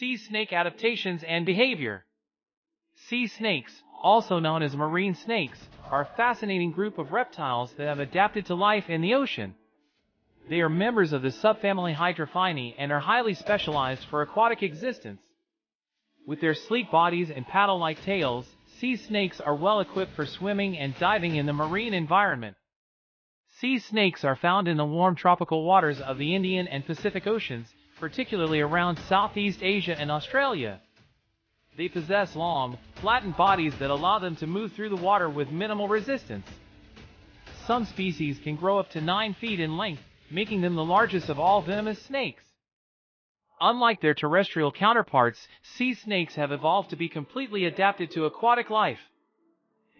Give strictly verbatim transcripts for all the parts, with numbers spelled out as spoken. Sea snake adaptations and behavior. Sea snakes, also known as marine snakes, are a fascinating group of reptiles that have adapted to life in the ocean. They are members of the subfamily Hydrophiini and are highly specialized for aquatic existence. With their sleek bodies and paddle-like tails, sea snakes are well equipped for swimming and diving in the marine environment. Sea snakes are found in the warm tropical waters of the Indian and Pacific Oceans, particularly around Southeast Asia and Australia. They possess long, flattened bodies that allow them to move through the water with minimal resistance. Some species can grow up to nine feet in length, making them the largest of all venomous snakes. Unlike their terrestrial counterparts, sea snakes have evolved to be completely adapted to aquatic life.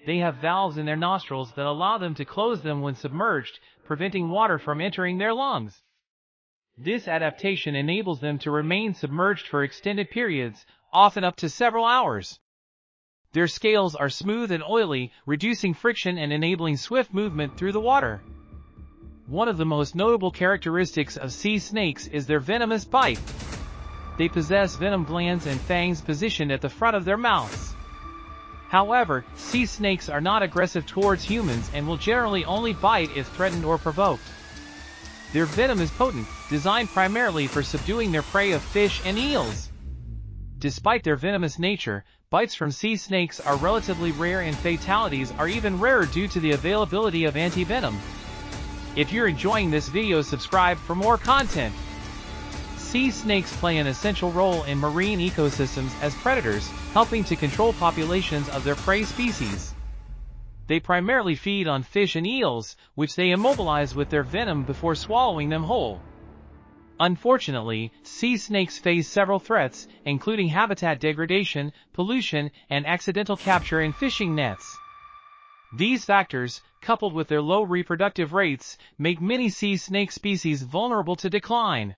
They have valves in their nostrils that allow them to close them when submerged, preventing water from entering their lungs. This adaptation enables them to remain submerged for extended periods, often up to several hours. Their scales are smooth and oily, reducing friction and enabling swift movement through the water. One of the most notable characteristics of sea snakes is their venomous bite. They possess venom glands and fangs positioned at the front of their mouths. However, sea snakes are not aggressive towards humans and will generally only bite if threatened or provoked. Their venom is potent, designed primarily for subduing their prey of fish and eels. Despite their venomous nature, bites from sea snakes are relatively rare and fatalities are even rarer due to the availability of antivenom. If you're enjoying this video, subscribe for more content. Sea snakes play an essential role in marine ecosystems as predators, helping to control populations of their prey species. They primarily feed on fish and eels, which they immobilize with their venom before swallowing them whole. Unfortunately, sea snakes face several threats, including habitat degradation, pollution, and accidental capture in fishing nets. These factors, coupled with their low reproductive rates, make many sea snake species vulnerable to decline.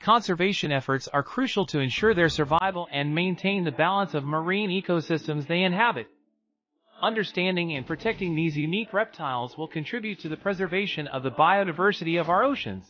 Conservation efforts are crucial to ensure their survival and maintain the balance of marine ecosystems they inhabit. Understanding and protecting these unique reptiles will contribute to the preservation of the biodiversity of our oceans.